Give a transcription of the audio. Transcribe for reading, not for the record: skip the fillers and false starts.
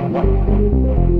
What?